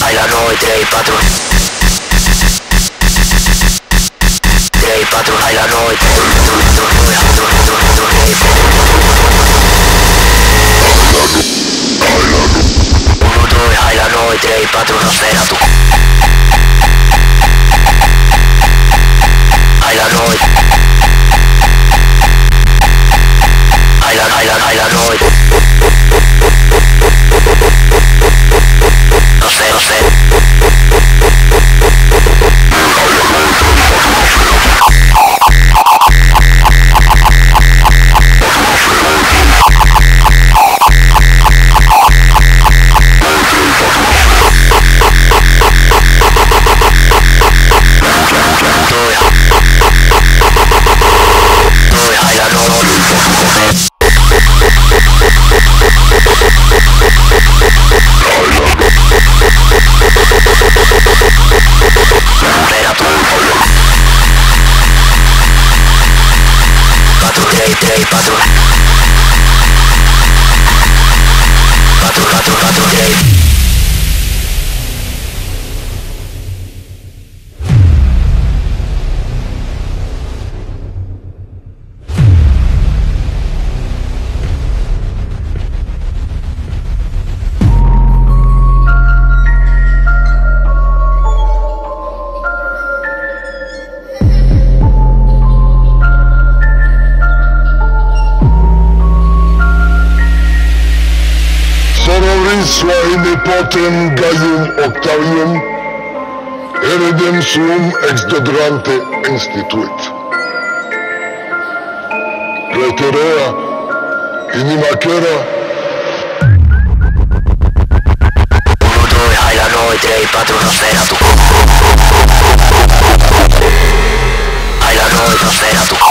Hai la noi 3-4 3-4 Hai la noi 1-2 Hai la noi 3-4 una sfera tu Hai la noi Hai la noi Potem Gaium Octavium Heredem Suum Exdodorante Instituit Reterea Inimacera 1-2 Hai la noi 3-4 una sfera tu Hai la noi una sfera tu